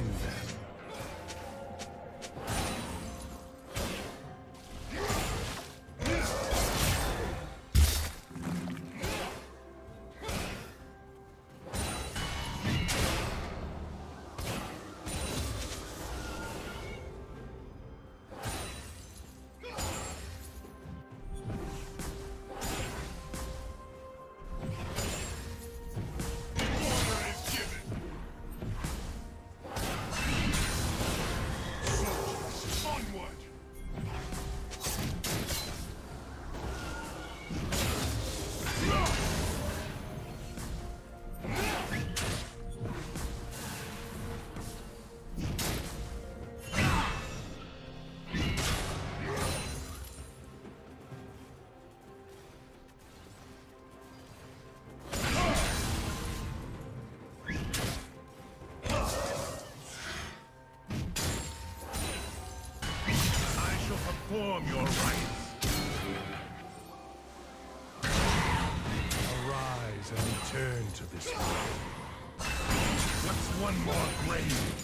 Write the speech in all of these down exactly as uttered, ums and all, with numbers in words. join them. Perform your rites. Arise and return to this world. What's one more grave?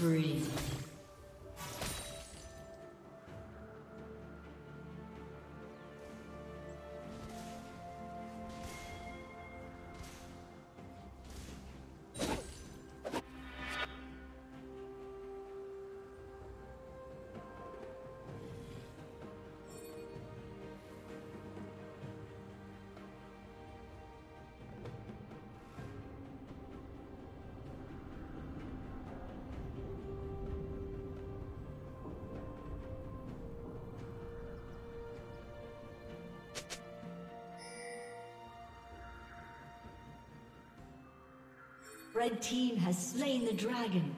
Breathe. Red team has slain the dragon.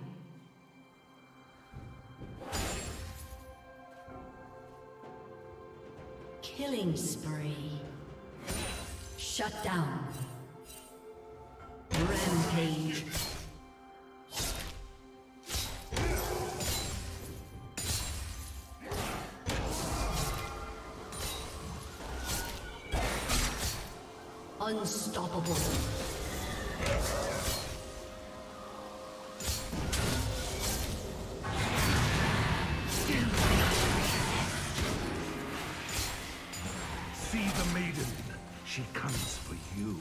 Killing spree. Shut down. Rampage. Unstoppable. She comes for you.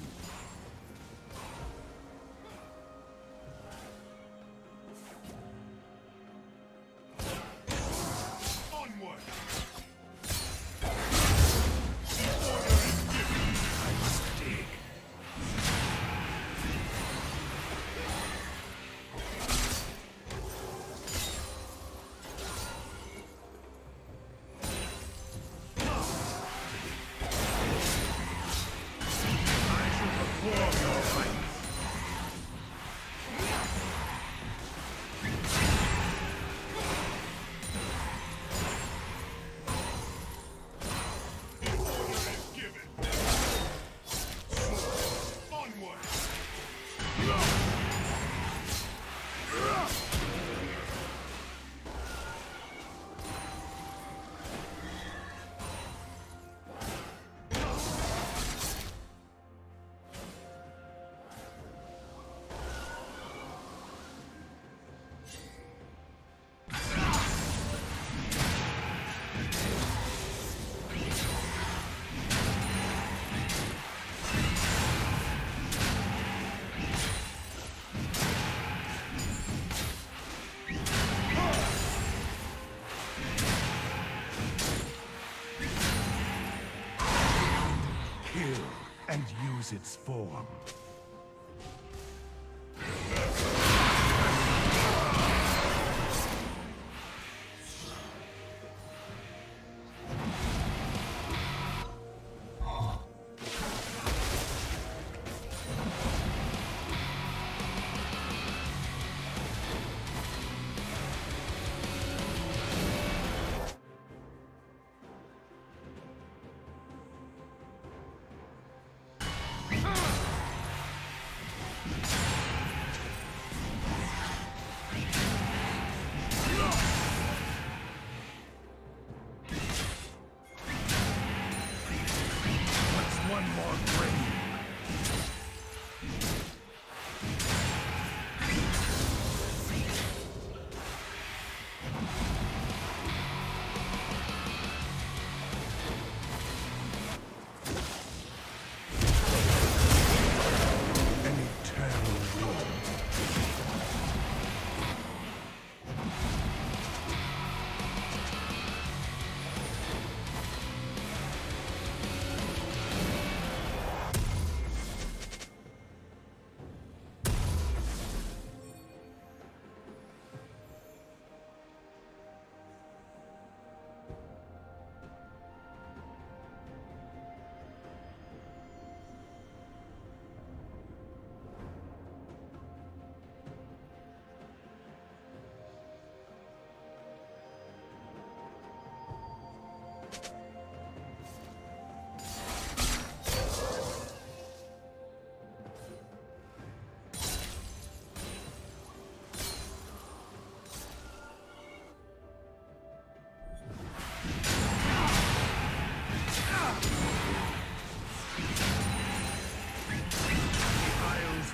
kill and use its form.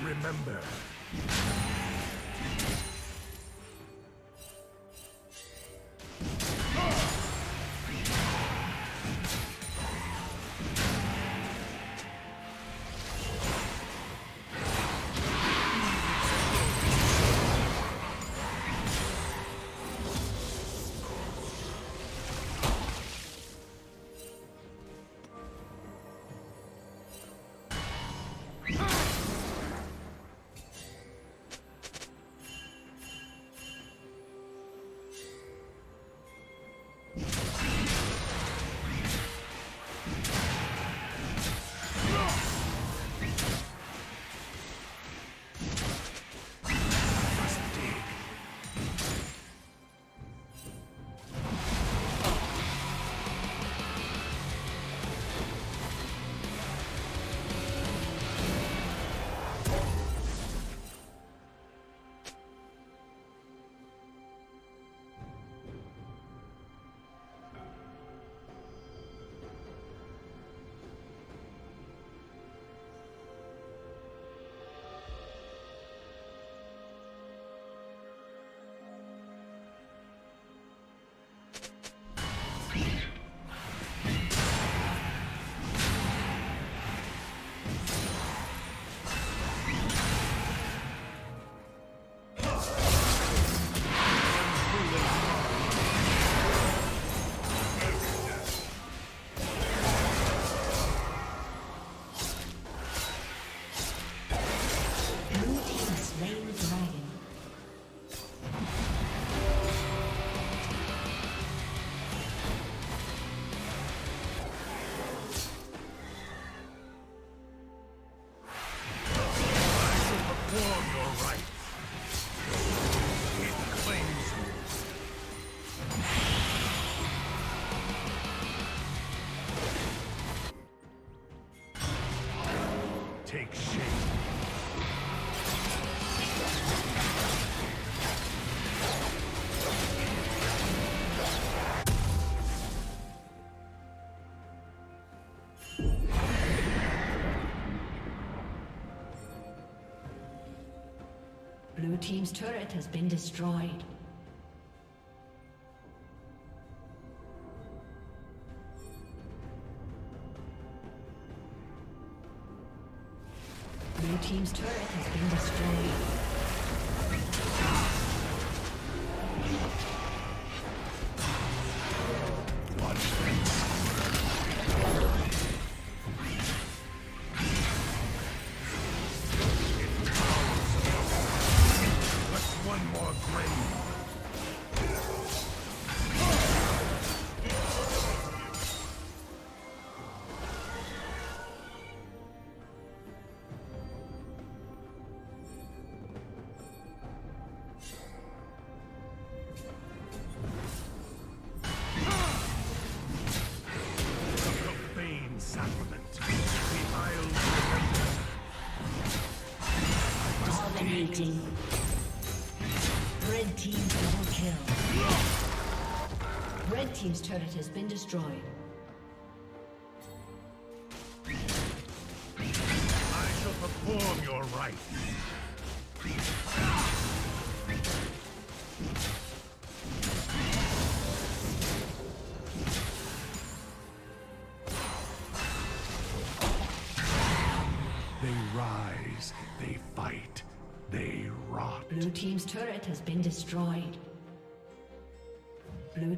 Remember. Take shape. Blue team's turret has been destroyed. Blue team's turret has been destroyed. Watch this. dominating. Red team double kill. Red team's turret has been destroyed. I shall perform your right. Rise, they fight, they rot. Blue team's turret has been destroyed. Blue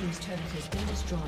Team's turret has been destroyed.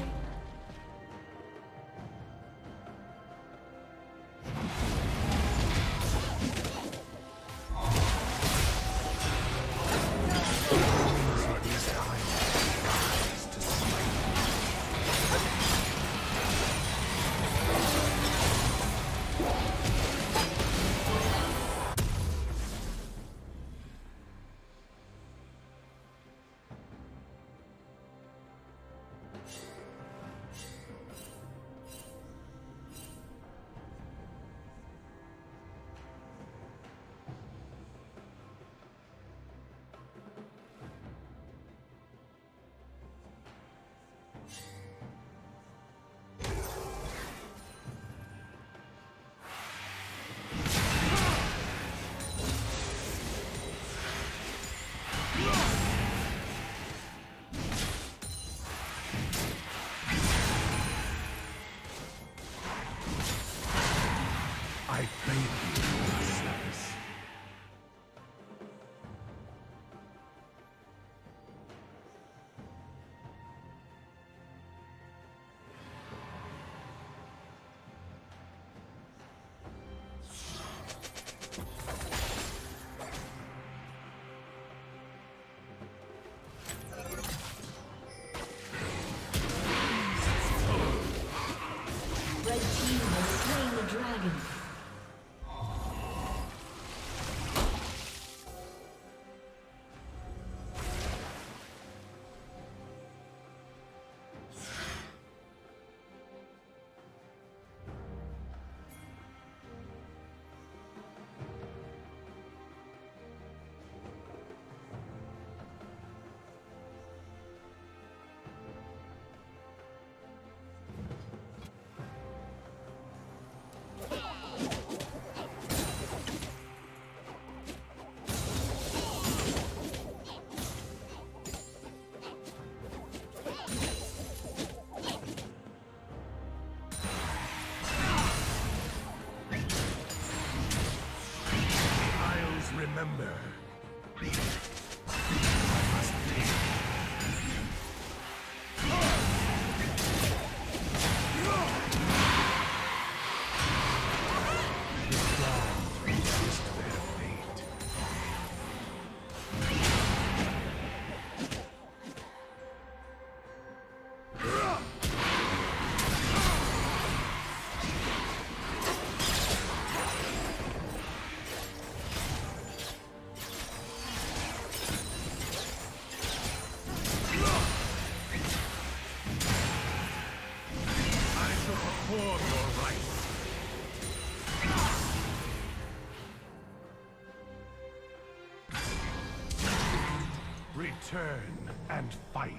Return and fight.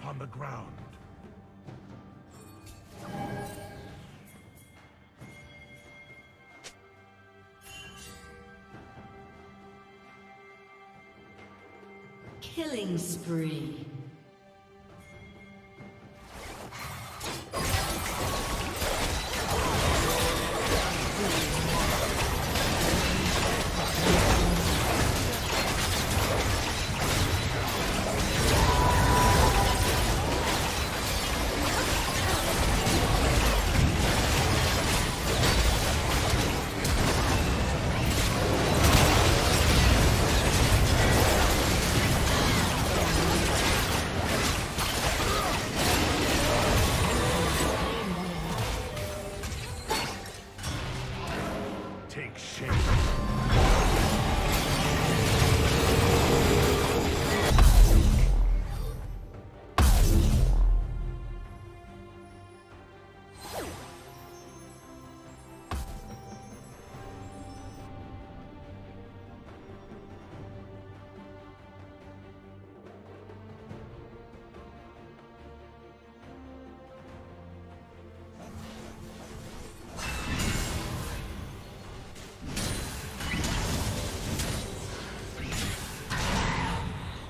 Upon the ground. Killing spree.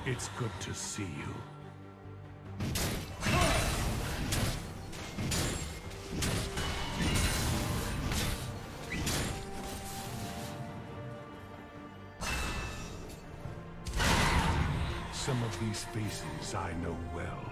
It's good to see you. Some of these faces I know well.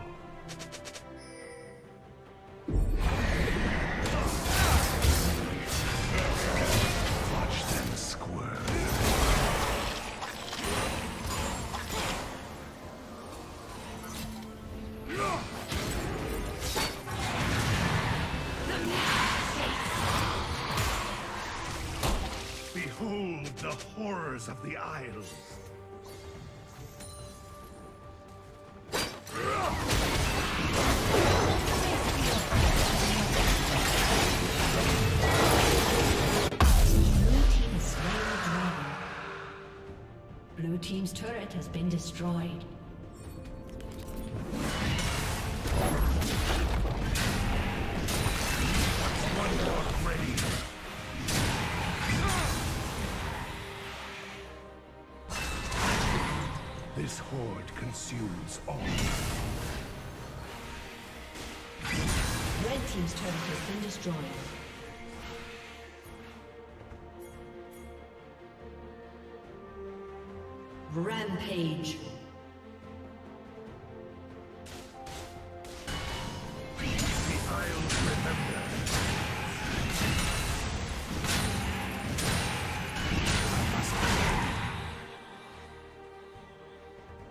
Horrors of the Isles. Blue team's turret has been destroyed. This horde consumes all. Red team's turret has been destroyed. Rampage.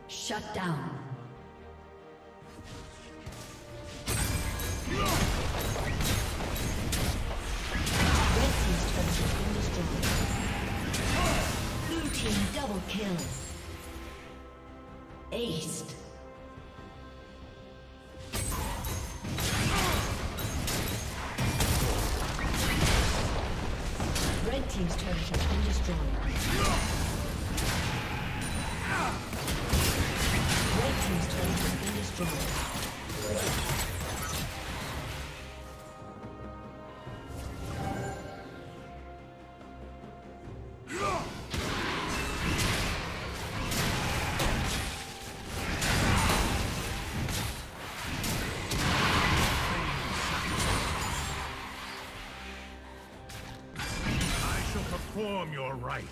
Shut down. Red team's turret has been destroyed. Blue team double kill. Aced. Red team's turret has been destroyed. perform your rites.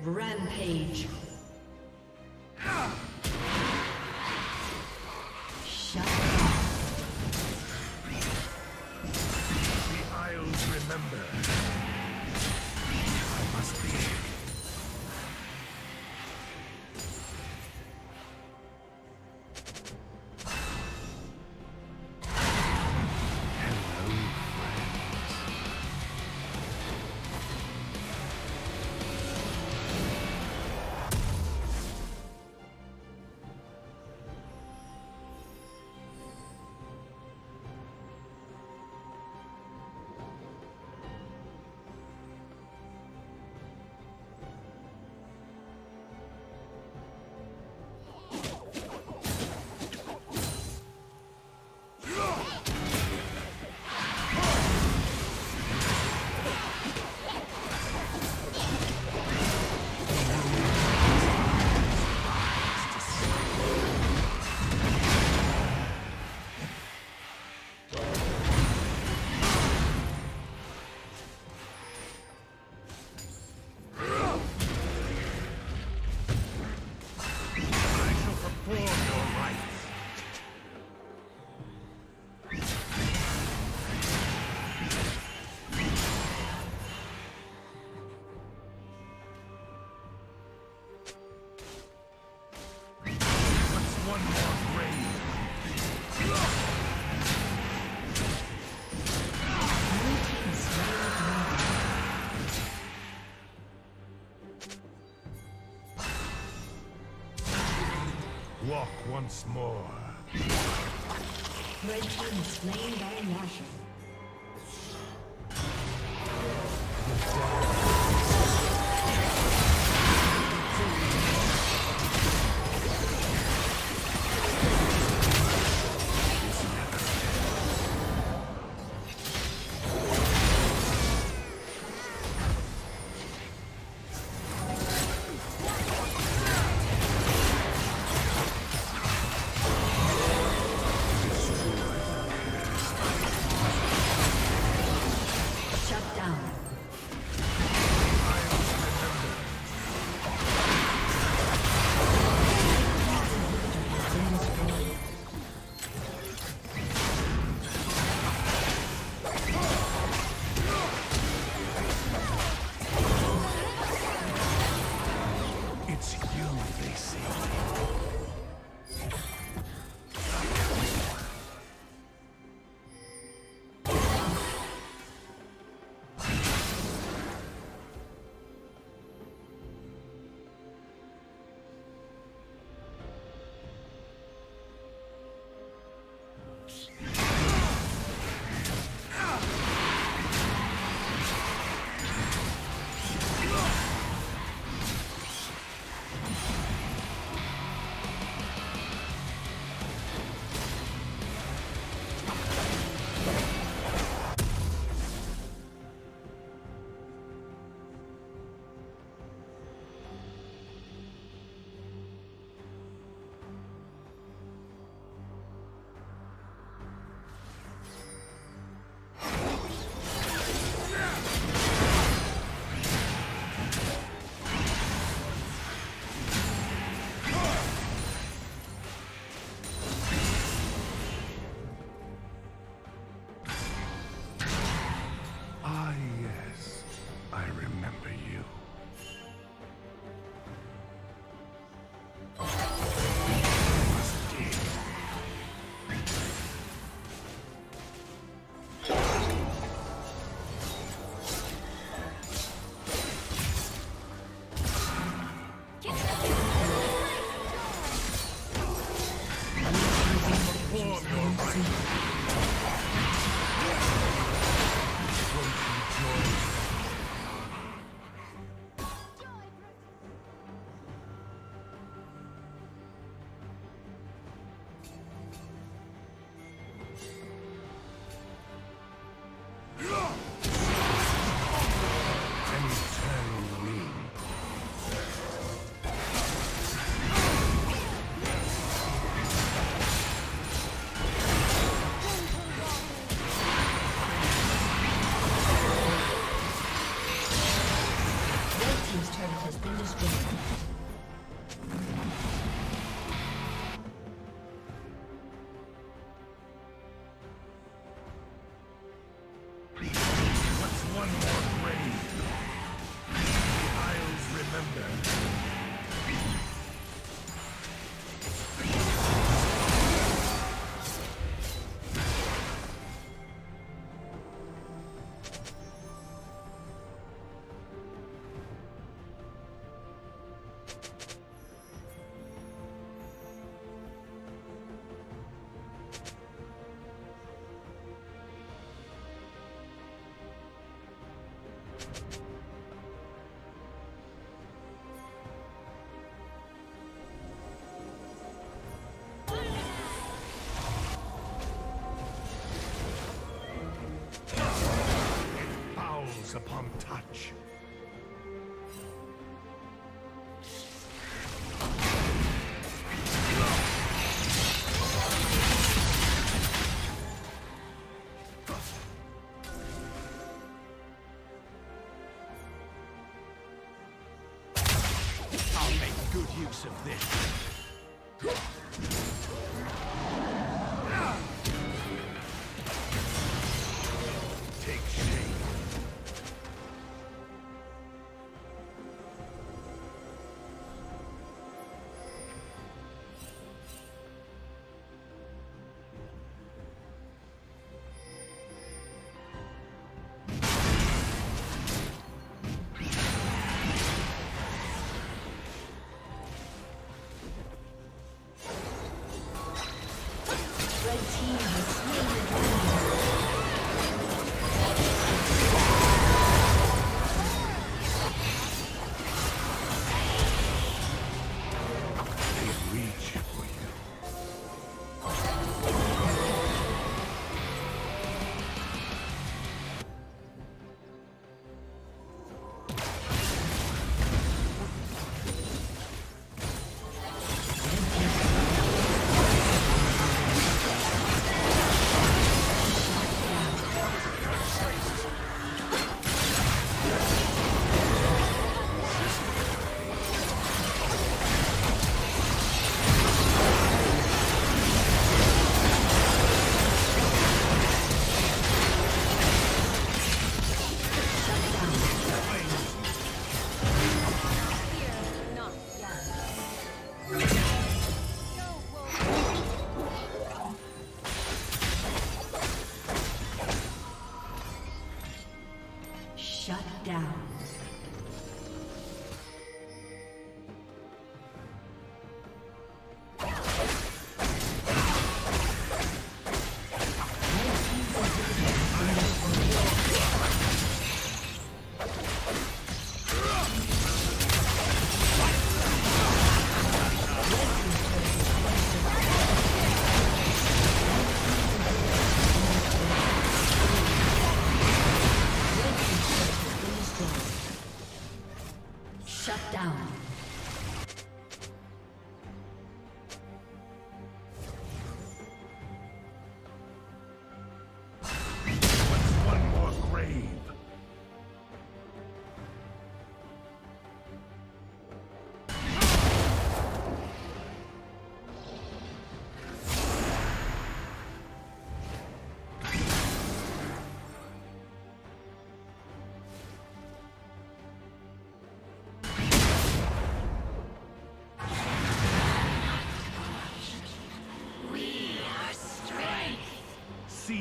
Rampage. Shut up. The Isles remember. I must be. Walk once more. Red team slain by Nashor. close upon touch.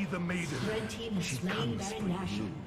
The maiden. Red team has slain Baron Nashor.